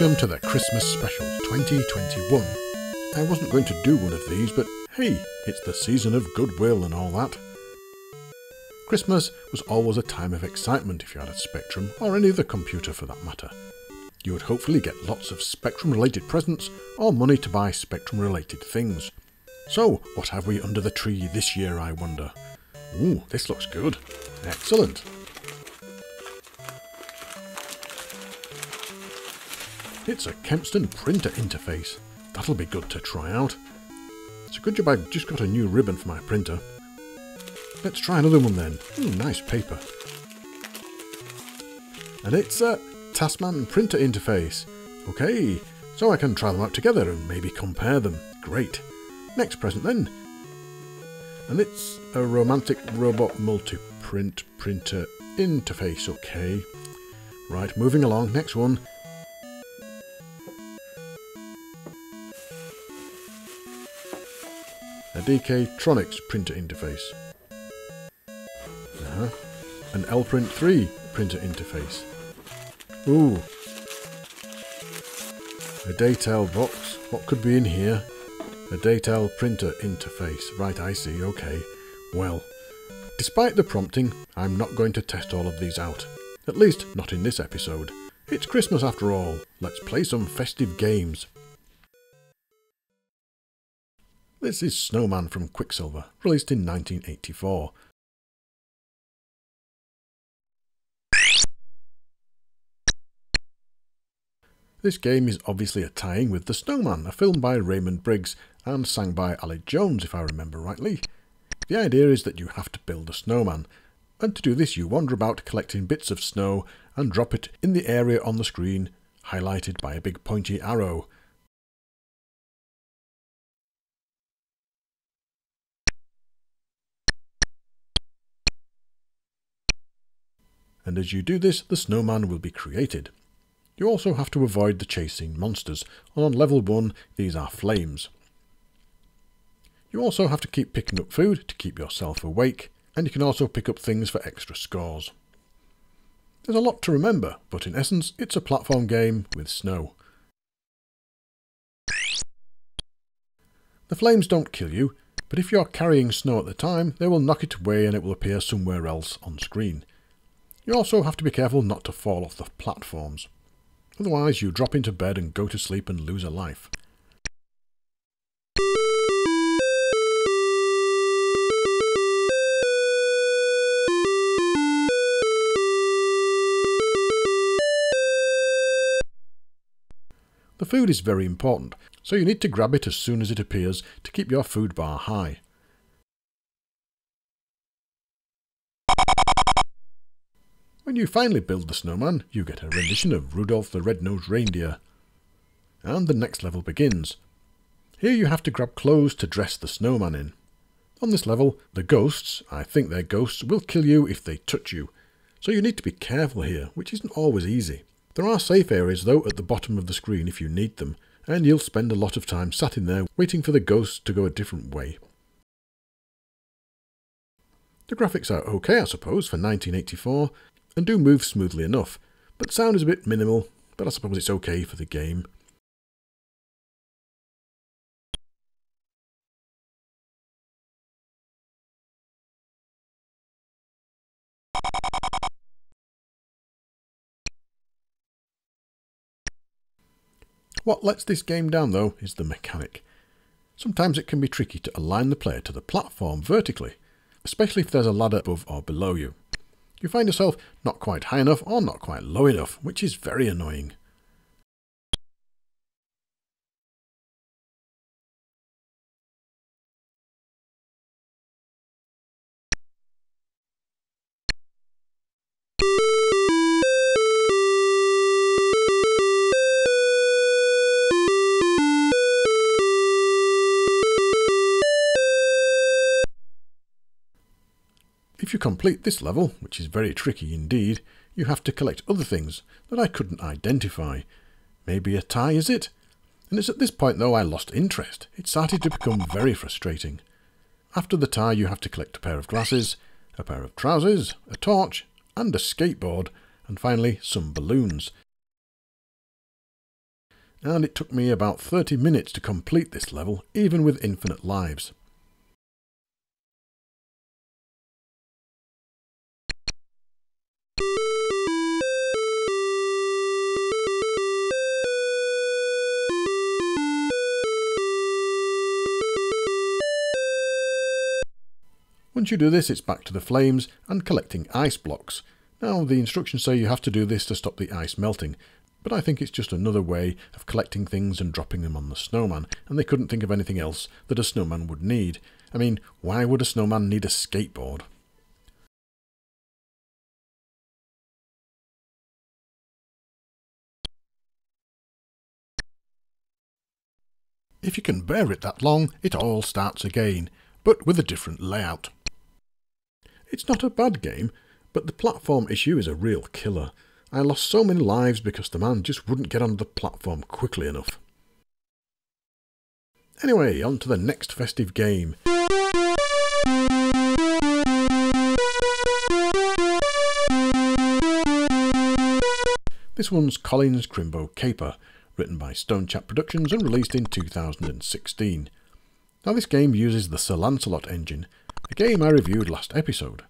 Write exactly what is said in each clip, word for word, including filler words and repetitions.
Welcome to the Christmas Special twenty twenty-one. I wasn't going to do one of these, but hey, it's the season of goodwill and all that. Christmas was always a time of excitement if you had a Spectrum, or any other computer for that matter. You would hopefully get lots of Spectrum-related presents, or money to buy Spectrum-related things. So, what have we under the tree this year, I wonder? Ooh, this looks good. Excellent. It's a Kempston printer interface. That'll be good to try out. It's a good job I've just got a new ribbon for my printer. Let's try another one then. Ooh, nice paper. And it's a Tasman printer interface. Okay, so I can try them out together and maybe compare them. Great. Next present then. And it's a Romantic Robot multi-print printer interface. Okay. Right, moving along. Next one. A D K Tronics printer interface. Uh-huh. An L print three printer interface. Ooh. A Datel box. What could be in here? A Datel printer interface. Right, I see. Okay. Well, despite the prompting, I'm not going to test all of these out. At least, not in this episode. It's Christmas after all. Let's play some festive games. This is Snowman from Quicksilver, released in nineteen eighty-four. This game is obviously a tie-in with The Snowman, a film by Raymond Briggs and sang by Ali Jones, if I remember rightly. The idea is that you have to build a snowman, and to do this you wander about collecting bits of snow and drop it in the area on the screen, highlighted by a big pointy arrow. And as you do this, the snowman will be created. You also have to avoid the chasing monsters, and on level one these are flames. You also have to keep picking up food to keep yourself awake, and you can also pick up things for extra scores. There's a lot to remember, but in essence it's a platform game with snow. The flames don't kill you, but if you're carrying snow at the time, they will knock it away and it will appear somewhere else on screen. You also have to be careful not to fall off the platforms, otherwise you drop into bed and go to sleep and lose a life. The food is very important, so you need to grab it as soon as it appears to keep your food bar high. When you finally build the snowman, you get a rendition of Rudolph the Red-Nosed Reindeer. And the next level begins. Here you have to grab clothes to dress the snowman in. On this level, the ghosts, I think they're ghosts, will kill you if they touch you. So you need to be careful here, which isn't always easy. There are safe areas though at the bottom of the screen if you need them, and you'll spend a lot of time sat in there waiting for the ghosts to go a different way. The graphics are okay, I suppose, for nineteen eighty-four. And do move smoothly enough, but sound is a bit minimal, but I suppose it's okay for the game. What lets this game down though is the mechanic. Sometimes it can be tricky to align the player to the platform vertically, especially if there's a ladder above or below you. You find yourself not quite high enough or not quite low enough, which is very annoying. If you complete this level, which is very tricky indeed, you have to collect other things that I couldn't identify. Maybe a tie, is it? And it's at this point though I lost interest. It started to become very frustrating. After the tie you have to collect a pair of glasses, a pair of trousers, a torch, and a skateboard, and finally some balloons. and it took me about thirty minutes to complete this level, even with infinite lives. Once you do this, it's back to the flames and collecting ice blocks. Now, the instructions say you have to do this to stop the ice melting, but I think it's just another way of collecting things and dropping them on the snowman, and they couldn't think of anything else that a snowman would need. I mean, why would a snowman need a skateboard? If you can bear it that long, it all starts again, but with a different layout. It's not a bad game, but the platform issue is a real killer. I lost so many lives because the man just wouldn't get onto the platform quickly enough. Anyway, on to the next festive game. This one's Collins Crimbo Caper, written by Stonechap Productions and released in two thousand sixteen. Now, this game uses the Sir Lancelot engine, a game I reviewed last episode.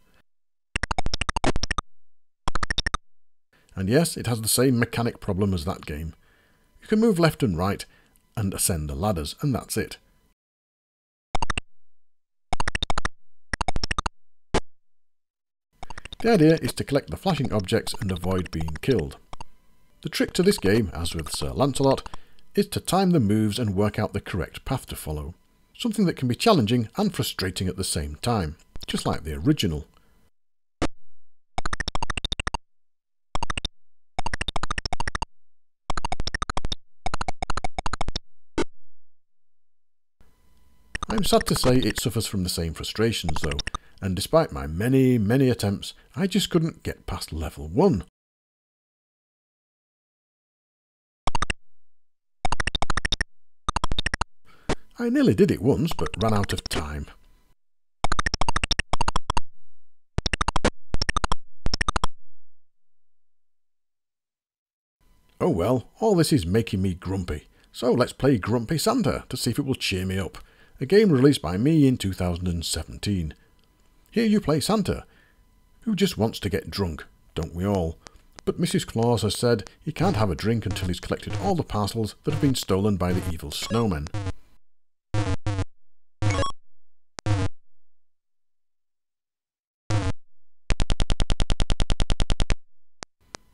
And yes, it has the same mechanic problem as that game. You can move left and right and ascend the ladders, and that's it. The idea is to collect the flashing objects and avoid being killed. The trick to this game, as with Sir Lancelot, is to time the moves and work out the correct path to follow. Something that can be challenging and frustrating at the same time, just like the original. I'm sad to say it suffers from the same frustrations though, and despite my many, many attempts, I just couldn't get past level one. I nearly did it once, but ran out of time. Oh well, all this is making me grumpy, so let's play Grumpy Santa to see if it will cheer me up, a game released by me in two thousand seventeen. Here you play Santa, who just wants to get drunk, don't we all? But Missus Claus has said he can't have a drink until he's collected all the parcels that have been stolen by the evil snowmen.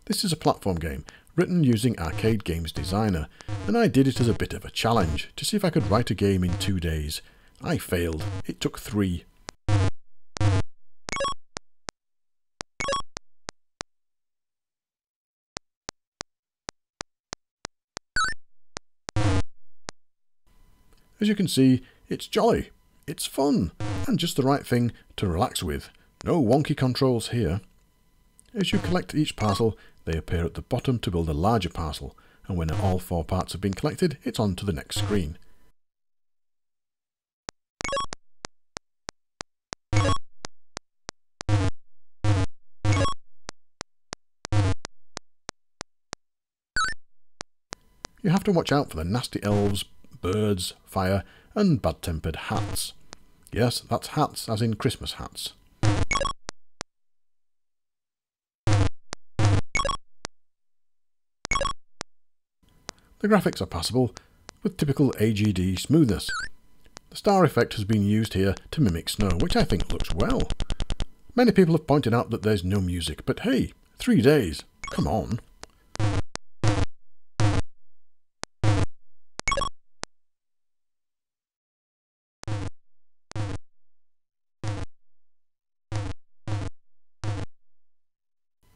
This is a platform game, written using Arcade Games Designer, and I did it as a bit of a challenge, to see if I could write a game in two days. I failed. It took three. As you can see, it's jolly, it's fun, and just the right thing to relax with. No wonky controls here. As you collect each parcel, they appear at the bottom to build a larger parcel, and when all four parts have been collected, it's on to the next screen. You have to watch out for the nasty elves, birds, fire, and bad-tempered hats. Yes, that's hats as in Christmas hats. The graphics are passable, with typical A G D smoothness. The star effect has been used here to mimic snow, which I think looks well. Many people have pointed out that there's no music, but hey, three days, come on.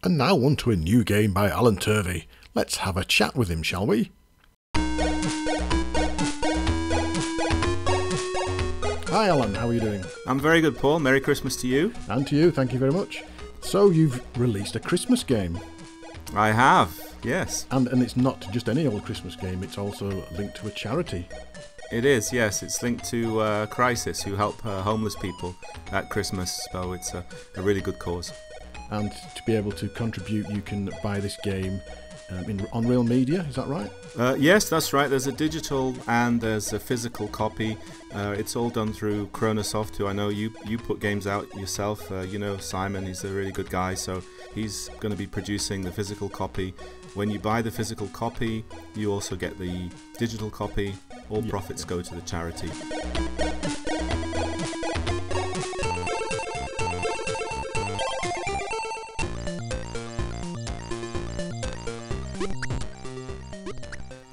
And now on to a new game by Allan Turvey. Let's have a chat with him, shall we? Hi Allan, how are you doing? I'm very good, Paul. Merry Christmas to you. And to you, thank you very much. So you've released a Christmas game. I have, yes. And and it's not just any old Christmas game, it's also linked to a charity. It is, yes. It's linked to uh, Crisis, who help uh, homeless people at Christmas, so it's a, a really good cause. And to be able to contribute, you can buy this game um, in, on Real Media, is that right? Uh, yes, that's right. There's a digital and there's a physical copy. Uh, it's all done through Kronosoft, who I know you, you put games out yourself. Uh, you know Simon, he's a really good guy, so he's going to be producing the physical copy. When you buy the physical copy, you also get the digital copy. All yeah, profits yeah. go to the charity.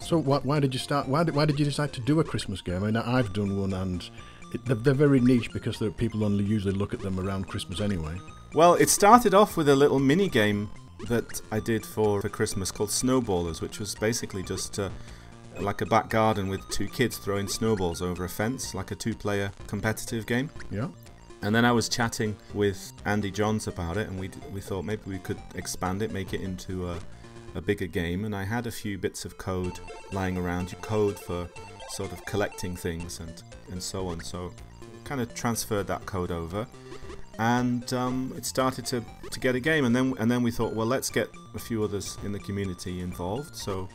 So why, why did you start? Why did, why did you decide to do a Christmas game? I mean, I've done one, and it, they're, they're very niche because people only usually look at them around Christmas anyway. Well, it started off with a little mini game that I did for, for Christmas called Snowballers, which was basically just uh, like a back garden with two kids throwing snowballs over a fence, like a two-player competitive game. Yeah. And then I was chatting with Andy Johns about it, and we we thought maybe we could expand it, make it into a a bigger game, and I had a few bits of code lying around. You code for sort of collecting things and and so on, so kind of transferred that code over, and um, it started to to get a game, and then and then we thought, well, let's get a few others in the community involved. So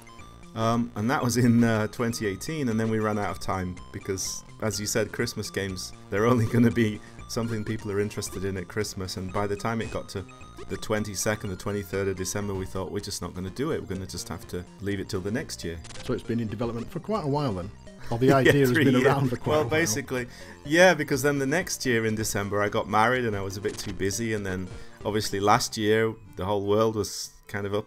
um, and that was in uh, twenty eighteen, and then we ran out of time because, as you said, Christmas games, they're only going to be something people are interested in at Christmas, and by the time it got to the twenty-second, the twenty-third of December, we thought, we're just not going to do it, we're going to just have to leave it till the next year. So it's been in development for quite a while then, or the idea yeah, has been years. around for quite well, a while. Well, basically, yeah, because then the next year in December I got married and I was a bit too busy, and then obviously last year the whole world was kind of up,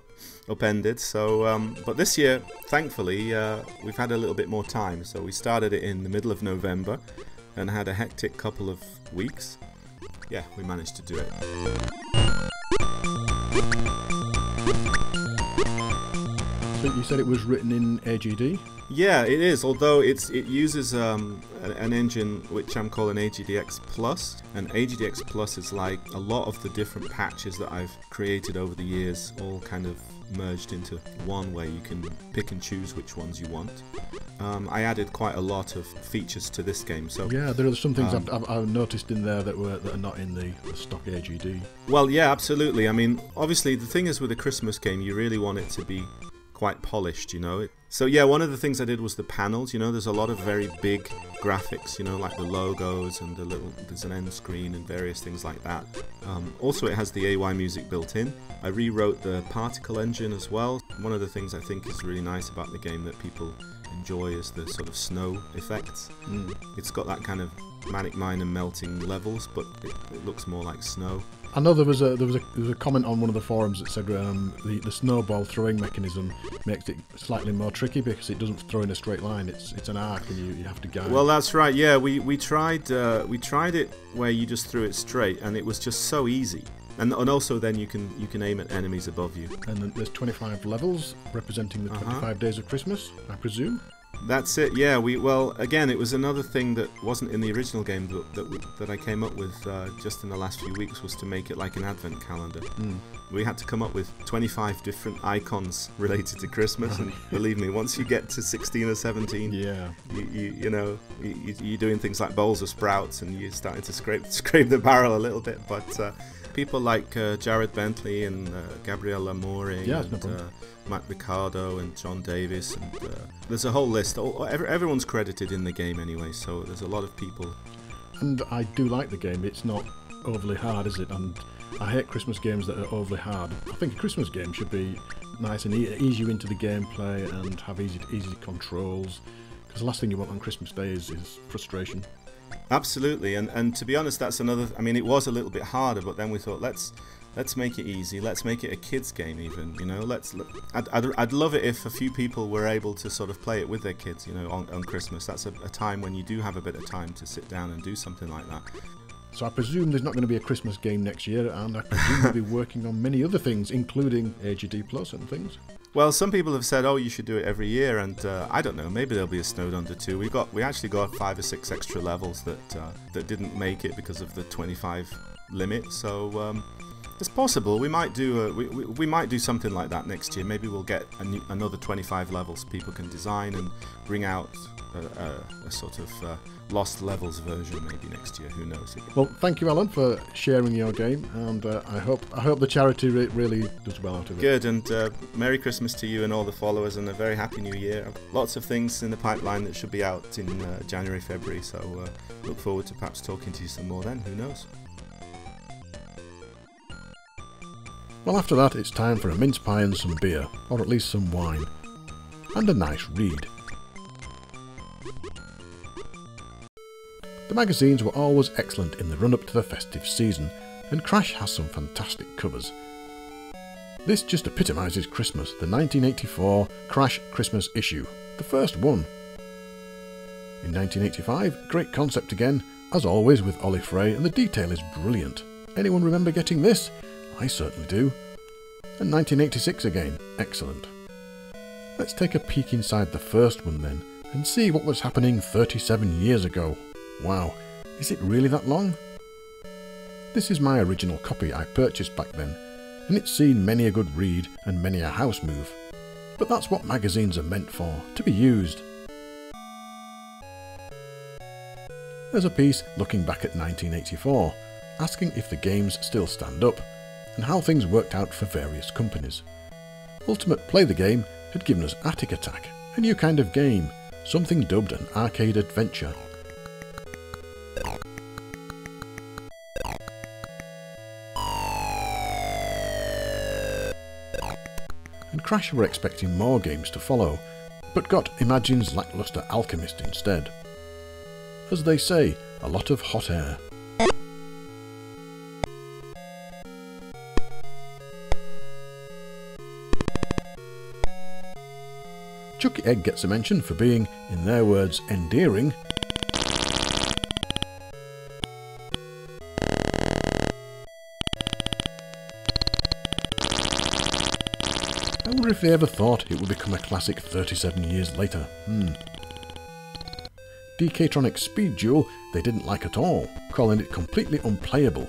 upended, so, um, but this year, thankfully, uh, we've had a little bit more time, so we started it in the middle of November and had a hectic couple of weeks. Yeah, we managed to do it. So you said it was written in A G D? Yeah, it is, although it's it uses um, an engine which I'm calling A G D X Plus, and A G D X Plus is like a lot of the different patches that I've created over the years, all kind of merged into one where you can pick and choose which ones you want. Um, I added quite a lot of features to this game. So yeah, there are some things um, I've, I've noticed in there that were that are not in the, the stock A G D. Well, yeah, absolutely. I mean, obviously, the thing is with a Christmas game, you really want it to be quite polished, you know. So yeah, one of the things I did was the panels. You know, there's a lot of very big graphics, you know, like the logos and the little, there's an end screen and various things like that. Um, also, it has the A Y music built in. I rewrote the particle engine as well. One of the things I think is really nice about the game that people enjoy is the sort of snow effects. Mm. It's got that kind of Manic Miner melting levels, but it, it looks more like snow. I know there was a there was a, there was a comment on one of the forums that said um, the the snowball throwing mechanism makes it slightly more tricky because it doesn't throw in a straight line. It's it's an arc, and you, you have to guide. Well, that's right. Yeah, we we tried uh, we tried it where you just threw it straight, and it was just so easy. And and also then you can you can aim at enemies above you. And then there's twenty-five levels representing the uh-huh. twenty-five days of Christmas, I presume. That's it, yeah. We well, again, it was another thing that wasn't in the original game that that, that I came up with uh, just in the last few weeks, was to make it like an advent calendar. Mm. We had to come up with twenty-five different icons related to Christmas, and believe me, once you get to sixteen or seventeen, yeah, you you, you know you, you're doing things like bowls of sprouts, and you're starting to scrape scrape the barrel a little bit. But uh, people like uh, Jared Bentley and uh, Gabrielle Amore, yeah, and no uh, Matt Ricardo and John Davis, and uh, there's a whole list. Everyone's credited in the game anyway, so there's a lot of people. And I do like the game. It's not overly hard, is it? And I hate Christmas games that are overly hard. I think a Christmas game should be nice and e ease you into the gameplay and have easy easy controls, because the last thing you want on Christmas Day is, is frustration. Absolutely, and and to be honest, that's another. I mean, it was a little bit harder, but then we thought, let's. Let's make it easy. Let's make it a kids' game, even. You know, let's. I'd, I'd, I'd love it if a few people were able to sort of play it with their kids. You know, on, on Christmas, that's a, a time when you do have a bit of time to sit down and do something like that. So I presume there's not going to be a Christmas game next year, and I presume you'll be working on many other things, including A G D Plus and things. Well, some people have said, "Oh, you should do it every year," and uh, I don't know. Maybe there'll be a Snowed Under two. We got, we actually got five or six extra levels that uh, that didn't make it because of the twenty-five limit. So. Um, It's possible we might do a, we, we, we might do something like that next year. Maybe we'll get a new, another twenty-five levels people can design and bring out a, a, a sort of uh, lost levels version maybe next year. Who knows? Well, thank you, Alan, for sharing your game, and uh, I hope I hope the charity re really does well out of it. Good, and uh, Merry Christmas to you and all the followers, and a very happy New Year. Lots of things in the pipeline that should be out in uh, January, February. So uh, look forward to perhaps talking to you some more then. Who knows? Well, after that, it's time for a mince pie and some beer, or at least some wine, and a nice read. The magazines were always excellent in the run-up to the festive season, and Crash has some fantastic covers. This just epitomises Christmas, the nineteen eighty-four Crash Christmas issue, the first one. In nineteen eighty-five, great concept again, as always with Ollie Frey, and the detail is brilliant. Anyone remember getting this? I certainly do. And nineteen eighty-six again, excellent. Let's take a peek inside the first one then, and see what was happening thirty-seven years ago. Wow, is it really that long? This is my original copy I purchased back then, and it's seen many a good read and many a house move. But that's what magazines are meant for, to be used. There's a piece looking back at nineteen eighty-four, asking if the games still stand up, and how things worked out for various companies. Ultimate Play the Game had given us Attic Attack, a new kind of game, something dubbed an arcade adventure. And Crash were expecting more games to follow, but got Imagine's lackluster Alchemist instead. As they say, a lot of hot air. Chucky Egg gets a mention for being, in their words, endearing, I wonder if they ever thought it would become a classic thirty-seven years later. Hmm. D K Tronics Speed Duel they didn't like at all, calling it completely unplayable.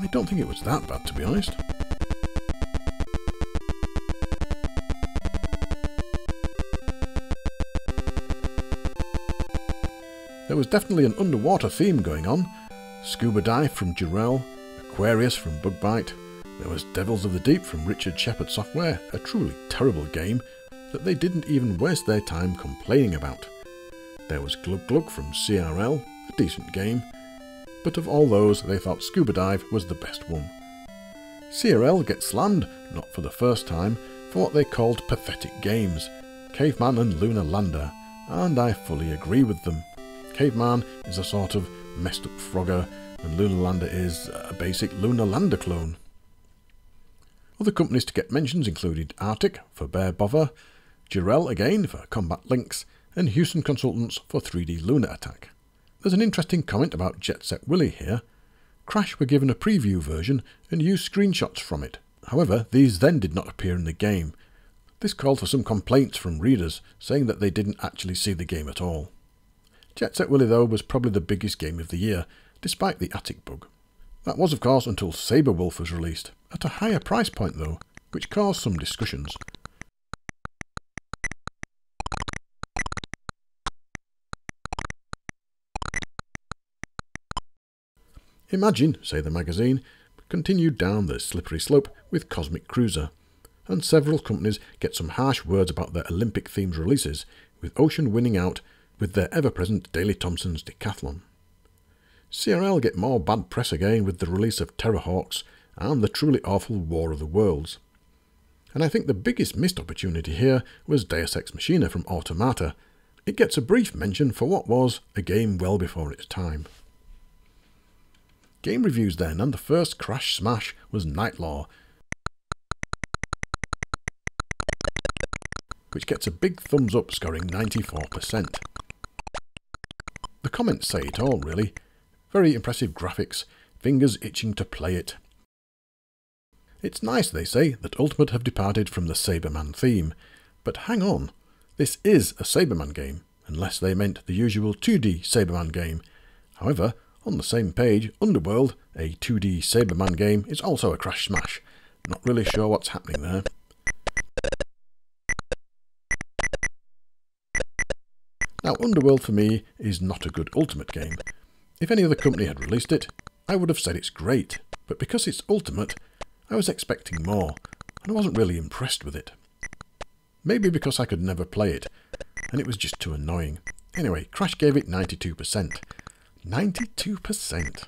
I don't think it was that bad, to be honest. There was definitely an underwater theme going on. Scuba Dive from Jurel, Aquarius from Bugbite. There was Devils of the Deep from Richard Shepherd Software, a truly terrible game that they didn't even waste their time complaining about. There was Glug Glug from C R L, a decent game, but of all those they thought Scuba Dive was the best one. C R L gets slammed, not for the first time, for what they called pathetic games, Caveman and Lunar Lander, and I fully agree with them. Caveman is a sort of messed up Frogger, and Lunar Lander is a basic Lunar Lander clone. Other companies to get mentions included Arctic for Bear Bother, Jurel again for Combat Links, and Houston Consultants for three D Lunar Attack. There's an interesting comment about Jet Set Willy here. Crash were given a preview version and used screenshots from it. However, these then did not appear in the game. This called for some complaints from readers, saying that they didn't actually see the game at all. Jet Set Willy, though, was probably the biggest game of the year, despite the attic bug. That was, of course, until Saber Wolf was released, at a higher price point, though, which caused some discussions. Imagine, say the magazine, continued down the slippery slope with Cosmic Cruiser, and several companies get some harsh words about their Olympic-themed releases, with Ocean winning out with their ever-present Daley Thompson's Decathlon. C R L get more bad press again with the release of Terrorhawks and the truly awful War of the Worlds. And I think the biggest missed opportunity here was Deus Ex Machina from Automata. It gets a brief mention for what was a game well before its time. Game reviews then, and the first Crash smash was Night Lore, which gets a big thumbs up, scoring ninety-four percent. The comments say it all, really. Very impressive graphics, fingers itching to play it. It's nice, they say, that Ultimate have departed from the Saberman theme, but hang on, this is a Saberman game, unless they meant the usual two D Saberman game. However, On the same page, Underworld, a two D Saberman game, is also a Crash Smash. Not really sure what's happening there. Now, Underworld for me is not a good Ultimate game. If any other company had released it, I would have said it's great, but because it's Ultimate, I was expecting more, and I wasn't really impressed with it. Maybe because I could never play it, and it was just too annoying. Anyway, Crash gave it ninety-two percent. ninety-two percent!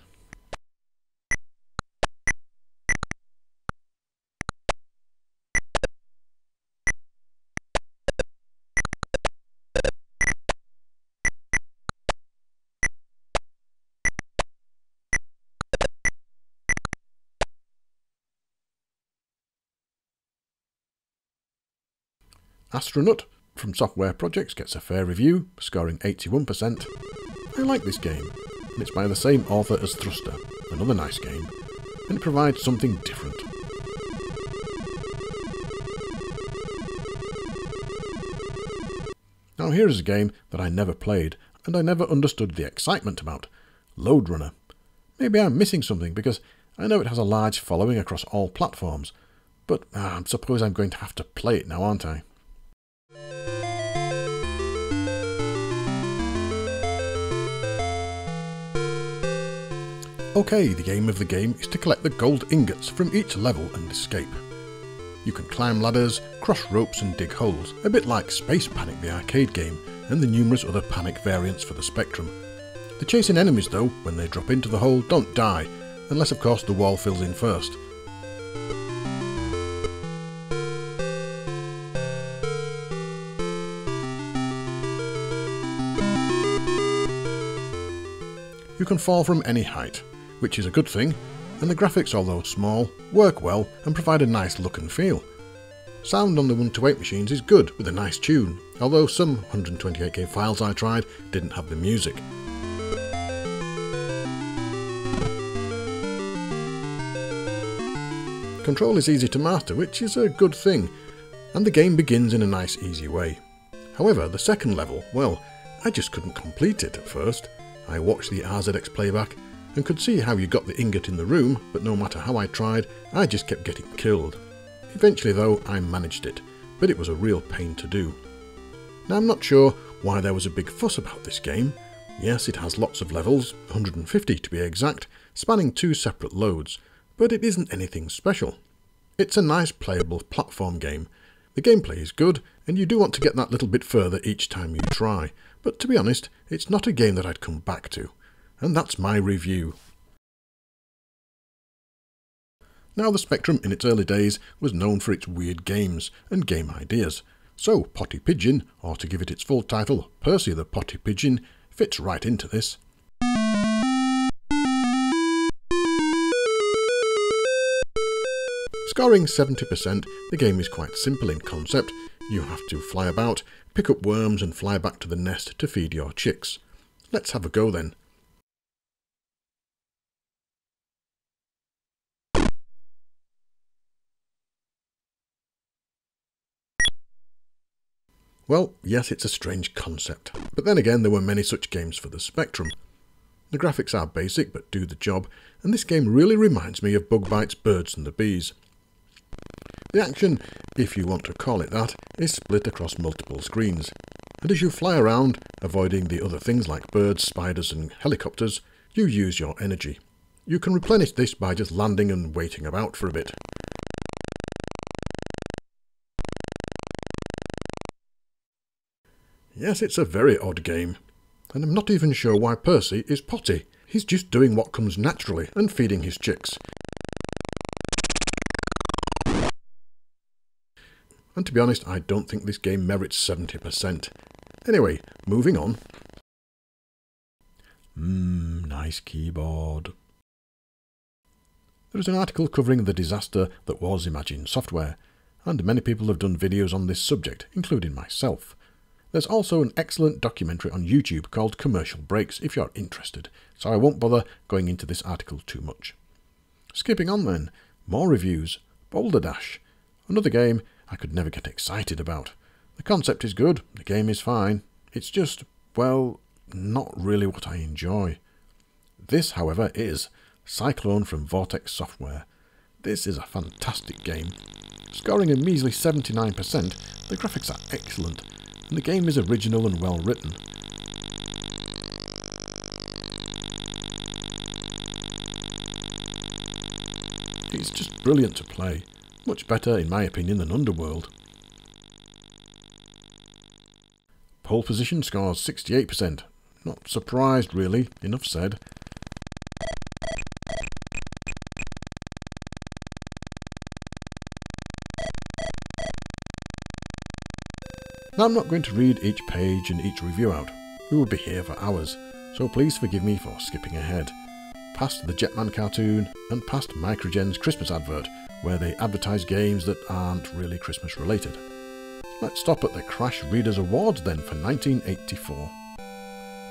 Astronaut from Software Projects gets a fair review, scoring eighty-one percent. I like this game, and it's by the same author as Thruster, another nice game, and it provides something different. Now here is a game that I never played, and I never understood the excitement about, Lode Runner. Maybe I'm missing something, because I know it has a large following across all platforms, but ah, I suppose I'm going to have to play it now, aren't I? Okay, the aim of the game is to collect the gold ingots from each level and escape. You can climb ladders, cross ropes and dig holes, a bit like Space Panic the arcade game and the numerous other Panic variants for the Spectrum. The chasing enemies though, when they drop into the hole, don't die, unless of course the wall fills in first. You can fall from any height, which is a good thing, and the graphics, although small, work well and provide a nice look and feel. Sound on the one to eight machines is good with a nice tune, although some one twenty-eight K files I tried didn't have the music. Control is easy to master, which is a good thing, and the game begins in a nice easy way. However, the second level, well, I just couldn't complete it at first. I watched the R Z X playback and could see how you got the ingot in the room, but no matter how I tried, I just kept getting killed. Eventually though, I managed it, but it was a real pain to do. Now I'm not sure why there was a big fuss about this game. Yes, it has lots of levels, one hundred fifty to be exact, spanning two separate loads, but it isn't anything special. It's a nice playable platform game. The gameplay is good, and you do want to get that little bit further each time you try, but to be honest, it's not a game that I'd come back to. And that's my review. Now the Spectrum in its early days was known for its weird games and game ideas, so Potty Pigeon, or to give it its full title, Percy the Potty Pigeon, fits right into this. Scoring seventy percent, the game is quite simple in concept. You have to fly about, pick up worms and fly back to the nest to feed your chicks. Let's have a go then. Well, yes, it's a strange concept, but then again there were many such games for the Spectrum. The graphics are basic but do the job, and this game really reminds me of Bug Bite's Birds and the Bees. The action, if you want to call it that, is split across multiple screens, and as you fly around, avoiding the other things like birds, spiders and helicopters, you use your energy. You can replenish this by just landing and waiting about for a bit. Yes, it's a very odd game, and I'm not even sure why Percy is potty. He's just doing what comes naturally and feeding his chicks. And to be honest, I don't think this game merits seventy percent. Anyway, moving on. Mmm, nice keyboard. There is an article covering the disaster that was Imagine Software, and many people have done videos on this subject, including myself. There's also an excellent documentary on YouTube called Commercial Breaks if you're interested, so I won't bother going into this article too much. Skipping on then, more reviews. Boulder Dash, another game I could never get excited about. The concept is good, the game is fine, it's just, well, not really what I enjoy. This, however, is Cyclone from Vortex Software. This is a fantastic game. Scoring a measly seventy-nine percent, the graphics are excellent, and the game is original and well written. It's just brilliant to play, much better in my opinion than Underworld. Pole Position scores sixty-eight percent. Not surprised really, enough said. Now I'm not going to read each page and each review out, we would be here for hours, so please forgive me for skipping ahead. Past the Jetman cartoon and past Microgen's Christmas advert, where they advertise games that aren't really Christmas related. Let's stop at the Crash Readers Awards then for nineteen eighty-four.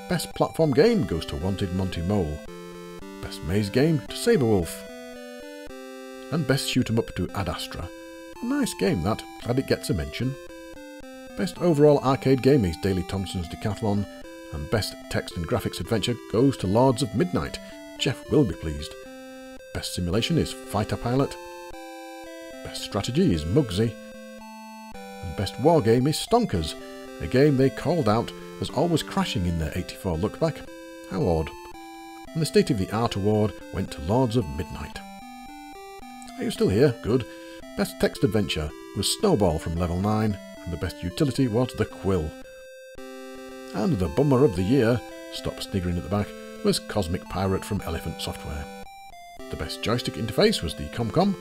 Best Platform Game goes to Wanted Monty Mole, Best Maze Game to Saberwolf, and Best Shoot 'em Up to Ad Astra. A nice game that, glad it gets a mention. Best Overall Arcade Game is Daley Thompson's Decathlon, and Best Text and Graphics Adventure goes to Lords of Midnight, Jeff will be pleased. Best Simulation is Fighter Pilot, Best Strategy is Mugsy, and Best War Game is Stonkers, a game they called out as always crashing in their eighty-four lookback. How odd. And the State of the Art Award went to Lords of Midnight. Are you still here? Good. Best Text Adventure was Snowball from Level nine, and the best utility was The Quill. And the bummer of the year, stop sniggering at the back, was Cosmic Pirate from Elephant Software. The best joystick interface was the ComCom,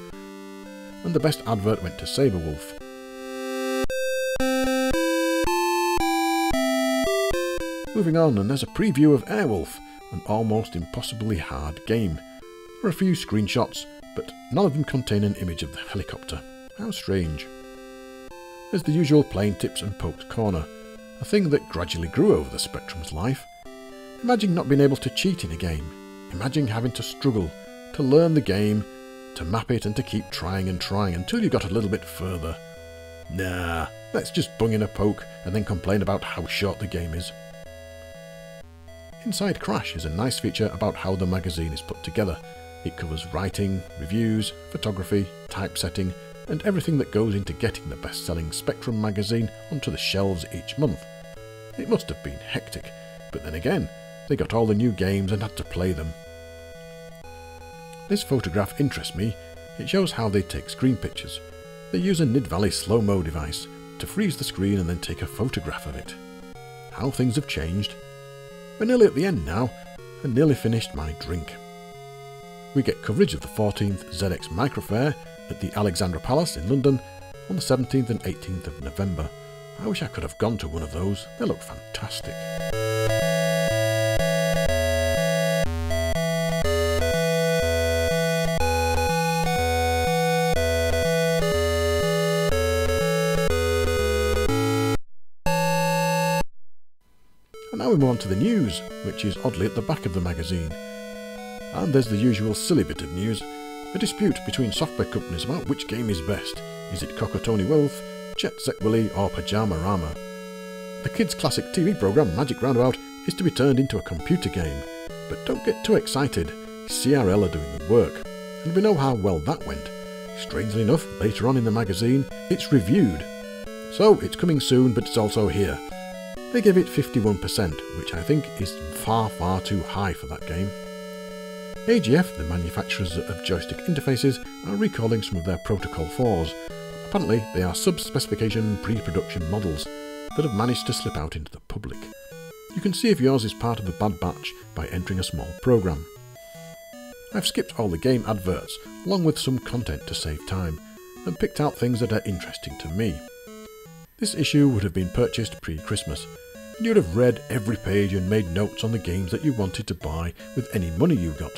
and the best advert went to Saberwolf. Moving on, and there's a preview of Airwolf, an almost impossibly hard game. There are a few screenshots, but none of them contain an image of the helicopter. How strange. There's the usual plain tips and poked corner, a thing that gradually grew over the Spectrum's life. Imagine not being able to cheat in a game. Imagine having to struggle, to learn the game, to map it and to keep trying and trying until you got a little bit further. Nah, let's just bung in a poke and then complain about how short the game is. Inside Crash is a nice feature about how the magazine is put together. It covers writing, reviews, photography, typesetting, and everything that goes into getting the best-selling Spectrum magazine onto the shelves each month. It must have been hectic, but then again, they got all the new games and had to play them. This photograph interests me. It shows how they take screen pictures. They use a Nid Valley slow-mo device to freeze the screen and then take a photograph of it. How things have changed. We're nearly at the end now, and nearly finished my drink. We get coverage of the fourteenth Z X Micro Fair at the Alexandra Palace in London on the seventeenth and eighteenth of November. I wish I could have gone to one of those, they look fantastic. We move on to the news, which is oddly at the back of the magazine. And there's the usual silly bit of news, a dispute between software companies about which game is best. Is it Cockatony Wolf, Jet Set Willy or Pajamarama? The kids' classic T V programme Magic Roundabout is to be turned into a computer game, but don't get too excited, C R L are doing the work, and we know how well that went. Strangely enough, later on in the magazine, it's reviewed. So it's coming soon, but it's also here. They gave it fifty-one percent, which I think is far, far too high for that game. A G F, the manufacturers of joystick interfaces, are recalling some of their Protocol fours. Apparently, they are sub-specification pre-production models that have managed to slip out into the public. You can see if yours is part of the bad batch by entering a small program. I've skipped all the game adverts, along with some content to save time, and picked out things that are interesting to me. This issue would have been purchased pre-Christmas, and you'd have read every page and made notes on the games that you wanted to buy with any money you got.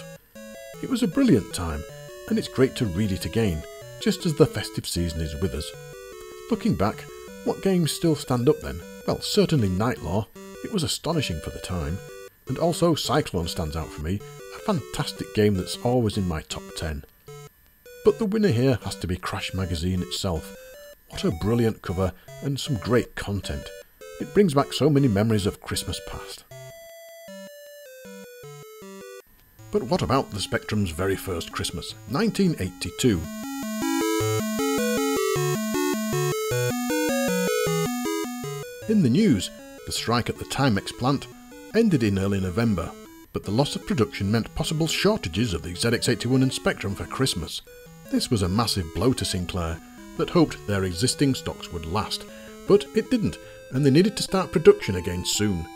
It was a brilliant time, and it's great to read it again, just as the festive season is with us. Looking back, what games still stand up then? Well, certainly Night Lore, it was astonishing for the time, and also Cyclone stands out for me, a fantastic game that's always in my top ten. But the winner here has to be Crash Magazine itself. What a brilliant cover and some great content. It brings back so many memories of Christmas past. But what about the Spectrum's very first Christmas, nineteen eighty-two? In the news, the strike at the Timex plant ended in early November, but the loss of production meant possible shortages of the Z X eighty-one and Spectrum for Christmas. This was a massive blow to Sinclair, that hoped their existing stocks would last, but it didn't, and they needed to start production again soon.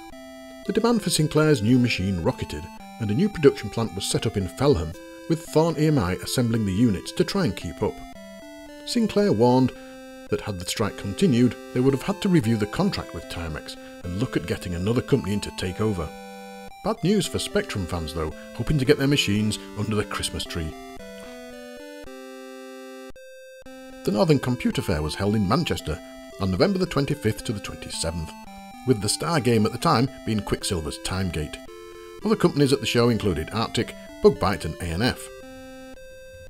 The demand for Sinclair's new machine rocketed, and a new production plant was set up in Felham, with Thorn E M I assembling the units to try and keep up. Sinclair warned that had the strike continued, they would have had to review the contract with Timex and look at getting another company in to take over. Bad news for Spectrum fans though, hoping to get their machines under the Christmas tree. The Northern Computer Fair was held in Manchester on November the twenty-fifth to the twenty-seventh, with the star game at the time being Quicksilver's Timegate. Other companies at the show included Arctic, Bugbite and A N F.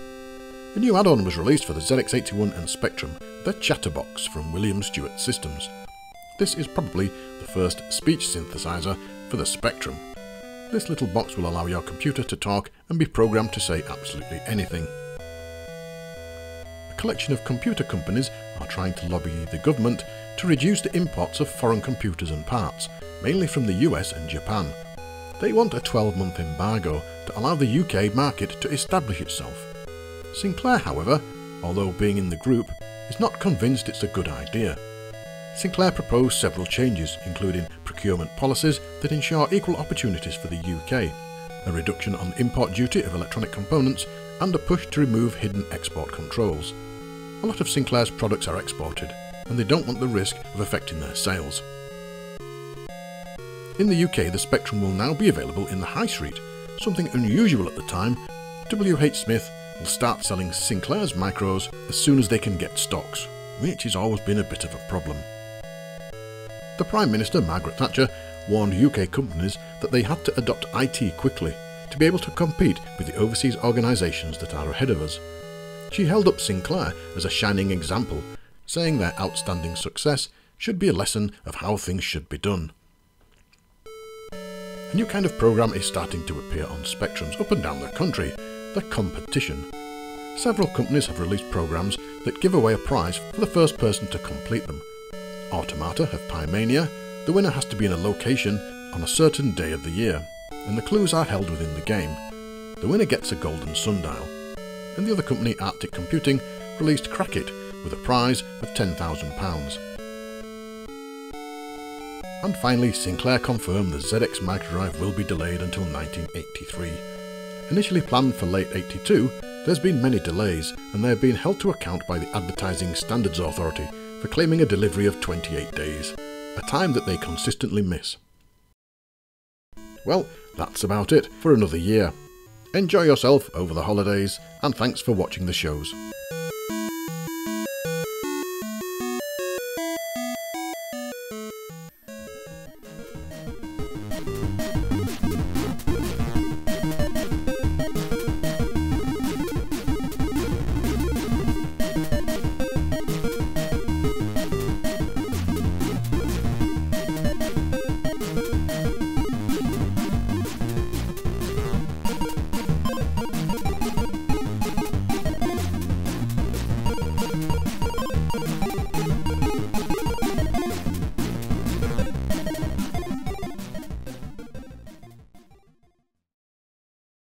A new add-on was released for the Z X eighty-one and Spectrum, the Chatterbox from William Stewart Systems. This is probably the first speech synthesizer for the Spectrum. This little box will allow your computer to talk and be programmed to say absolutely anything. A collection of computer companies are trying to lobby the government to reduce the imports of foreign computers and parts, mainly from the U S and Japan. They want a twelve-month embargo to allow the U K market to establish itself. Sinclair, however, although being in the group, is not convinced it's a good idea. Sinclair proposed several changes, including procurement policies that ensure equal opportunities for the U K, a reduction on import duty of electronic components, and a push to remove hidden export controls. A lot of Sinclair's products are exported, and they don't want the risk of affecting their sales. In the U K, the Spectrum will now be available in the high street, something unusual at the time. W H Smith will start selling Sinclair's micros as soon as they can get stocks, which has always been a bit of a problem. The Prime Minister, Margaret Thatcher, warned U K companies that they had to adopt I T quickly to be able to compete with the overseas organisations that are ahead of us. She held up Sinclair as a shining example, saying their outstanding success should be a lesson of how things should be done. A new kind of programme is starting to appear on Spectrums up and down the country, the competition. Several companies have released programmes that give away a prize for the first person to complete them. Automata have Pymania. The winner has to be in a location on a certain day of the year, and the clues are held within the game. The winner gets a golden sundial. And the other company, Arctic Computing, released Crack It with a prize of ten thousand pounds. And finally, Sinclair confirmed the Z X Microdrive will be delayed until nineteen eighty-three. Initially planned for late eighty-two, there's been many delays, and they have been held to account by the Advertising Standards Authority for claiming a delivery of twenty-eight days, a time that they consistently miss. Well, that's about it for another year. Enjoy yourself over the holidays, and thanks for watching the shows.